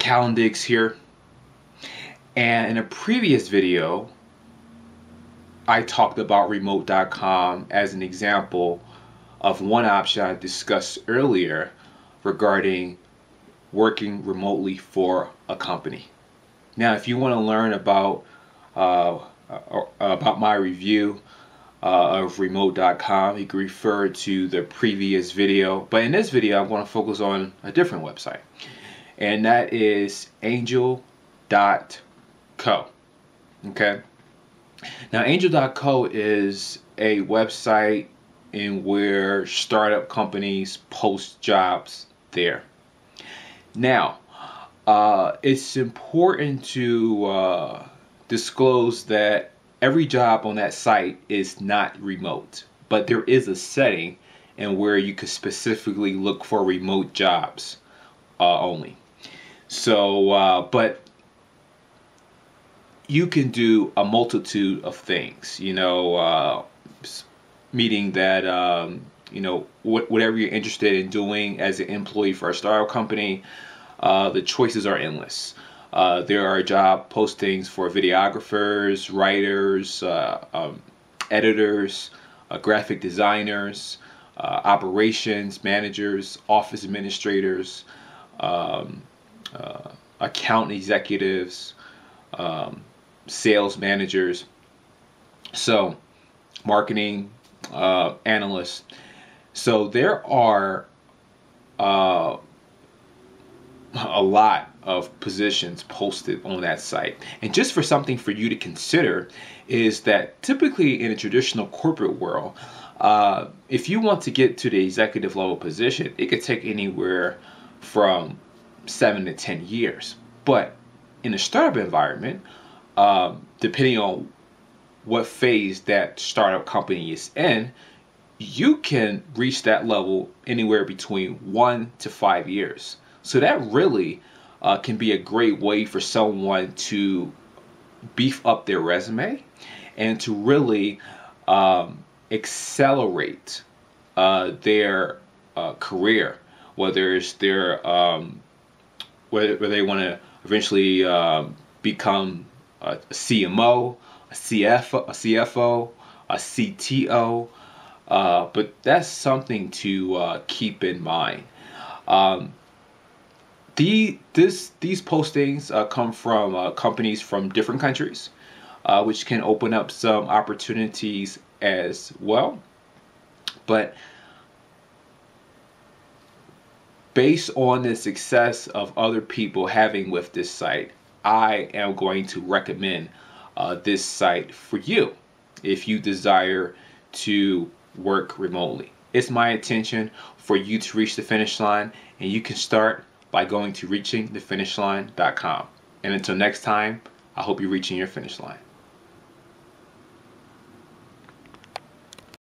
Kallen Diggs here, and in a previous video I talked about remote.com as an example of one option I discussed earlier regarding working remotely for a company. Now if you want to learn about my review of remote.com, you can refer to the previous video, but in this video I'm going to focus on a different website, and that is angel.co. okay, now angel.co is a website in where startup companies post jobs there. Now it's important to disclose that every job on that site is not remote, but there is a setting in where you could specifically look for remote jobs only. So but you can do a multitude of things, you know, meaning that you know, whatever you're interested in doing as an employee for a startup company, the choices are endless. There are job postings for videographers, writers, editors, graphic designers, operations managers, office administrators, account executives, sales managers, so marketing analysts. So there are a lot of positions posted on that site. And just for something for you to consider is that typically in a traditional corporate world, if you want to get to the executive level position, it could take anywhere from 7 to 10 years. But in a startup environment, depending on what phase that startup company is in, you can reach that level anywhere between 1 to 5 years. So that really can be a great way for someone to beef up their resume and to really accelerate their career, whether it's their whether they want to eventually become a CMO, a CFO, a CTO, but that's something to keep in mind. These postings come from companies from different countries, which can open up some opportunities as well. But based on the success of other people having with this site, I am going to recommend this site for you if you desire to work remotely. It's my intention for you to reach the finish line, and you can start by going to reachingthefinishline.com. And until next time, I hope you're reaching your finish line.